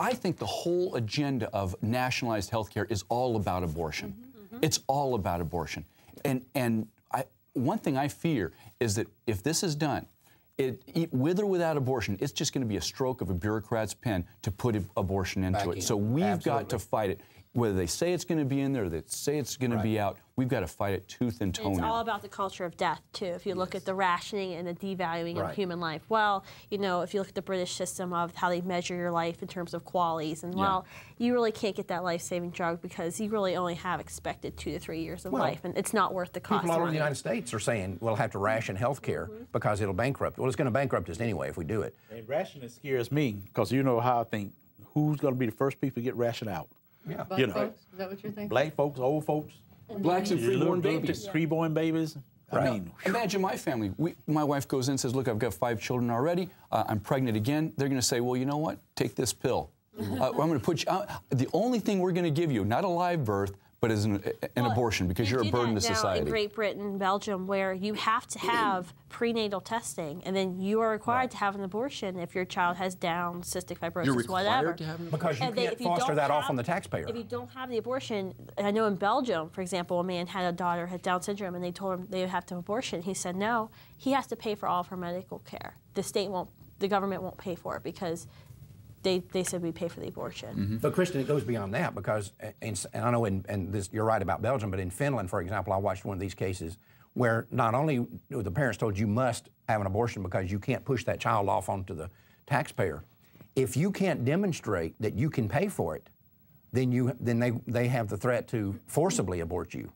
I think the whole agenda of nationalized health care is all about abortion. Mm-hmm. It's all about abortion. And one thing I fear is that if this is done, with or without abortion, it's just going to be a stroke of a bureaucrat's pen to put abortion into it. So we've got to fight it. Whether they say it's going to be in there, or they say it's going to be out, we've got to fight it tooth and toenail. It's all about the culture of death, too. If you look at the rationing and the devaluing of human life, well, you know, if you look at the British system of how they measure your life in terms of qualies, and well, you really can't get that life-saving drug because you really only have expected 2 to 3 years of life, and it's not worth the cost. People all over the United States are saying we'll have to ration health care because it'll bankrupt. Well, it's going to bankrupt us anyway if we do it. And rationing scares me because you know how I think who's going to be the first people to get rationed out. Yeah. Black folks? Is that what you're thinking? Black folks, old folks. And blacks and freeborn babies. Freeborn babies. I mean, imagine my family. My wife goes in and says, look, I've got 5 children already. I'm pregnant again. They're going to say, well, you know what? Take this pill. I'm going to put you out. The only thing we're going to give you, not a live birth, but as an abortion, because you're a burden to society. In Great Britain, Belgium, where you have to have prenatal testing, and then you are required to have an abortion if your child has Down, cystic fibrosis, you're required whatever. To have an because you and can't foster that off on the taxpayer. If you don't have the abortion, and I know in Belgium, for example, a man had a daughter had Down syndrome, and they told him they would have to have an abortion. He said no. He has to pay for all of her medical care. The state won't, the government won't pay for it because. They said we pay for the abortion. Mm-hmm. But, Kristen, it goes beyond that because, and I know, you're right about Belgium, but in Finland, for example, I watched one of these cases where not only were the parents told you must have an abortion because you can't push that child off onto the taxpayer, if you can't demonstrate that you can pay for it, then they have the threat to forcibly abort you.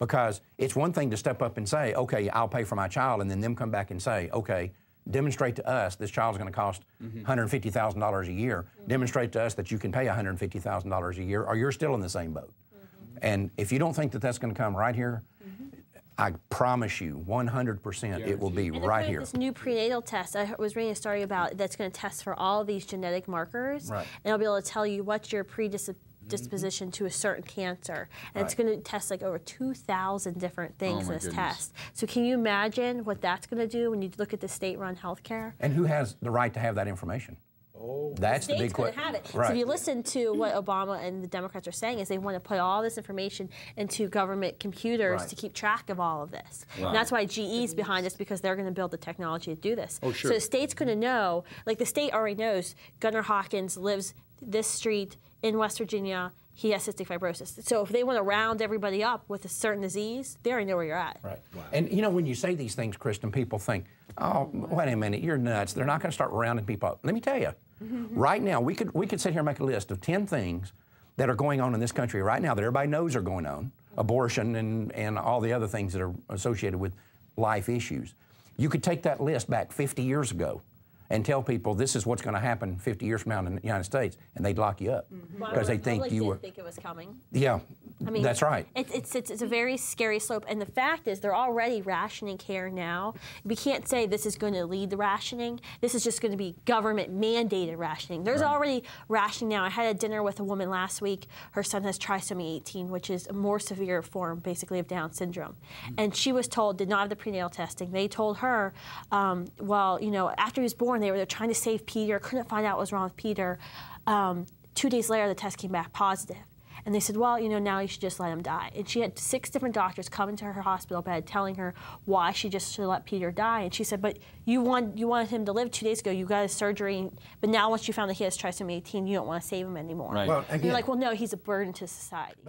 Because it's one thing to step up and say, okay, I'll pay for my child, and then them come back and say, okay, demonstrate to us this child's going to cost $150,000 a year. Demonstrate to us that you can pay $150,000 a year, or you're still in the same boat. And if you don't think that that's going to come right here, I promise you, 100%, it will be right here. This new prenatal test, I was reading a story about that's going to test for all these genetic markers, and it'll be able to tell you what's your predisposition to a certain cancer, and it's going to test like over 2,000 different things in this test. So can you imagine what that's going to do when you look at the state-run health care? And who has the right to have that information? Oh, that's the big question. Have it. Right. So if you listen to what Obama and the Democrats are saying is they want to put all this information into government computers to keep track of all of this. And that's why GE's behind this because they're going to build the technology to do this. Oh, sure. So the state's going to know, like the state already knows Gunnar Hawkins lives this street in West Virginia, he has cystic fibrosis. So if they want to round everybody up with a certain disease, they already know where you're at. Right. Wow. And, you know, when you say these things, Kristen, people think, oh, wait a minute, you're nuts. They're not going to start rounding people up. Let me tell you, right now, we could sit here and make a list of 10 things that are going on in this country right now that everybody knows are going on, abortion and all the other things that are associated with life issues. You could take that list back 50 years ago and tell people this is what's going to happen 50 years from now in the United States, and they'd lock you up because they think you were. Didn't think it was coming. Yeah, I mean, that's right. It's a very scary slope, and the fact is they're already rationing care now. We can't say this is going to lead the rationing. This is just going to be government mandated rationing. There's already rationing now. I had a dinner with a woman last week. Her son has trisomy 18, which is a more severe form, basically, of Down syndrome, and she was told did not have the prenatal testing. They told her, well, you know, after he was born. They were trying to save Peter, couldn't find out what was wrong with Peter. 2 days later, the test came back positive. And they said, well, you know, now you should just let him die. And she had 6 different doctors come into her hospital bed telling her why she just should let Peter die. And she said, but you wanted him to live 2 days ago. You got his surgery. But now once you found that he has trisomy 18, you don't want to save him anymore. Right. Well, again, you're like, well, no, he's a burden to society.